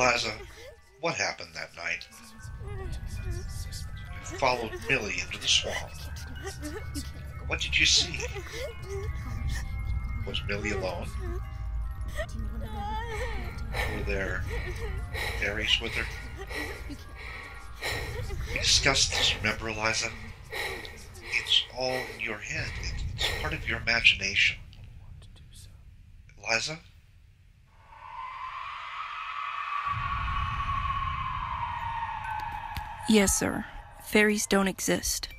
Eliza, what happened that night? You followed Millie into the swamp. What did you see? Was Millie alone? Were there fairies with her? We discussed this, remember, Eliza? It's all in your head. It's part of your imagination. Eliza? Yes, sir. Fairies don't exist.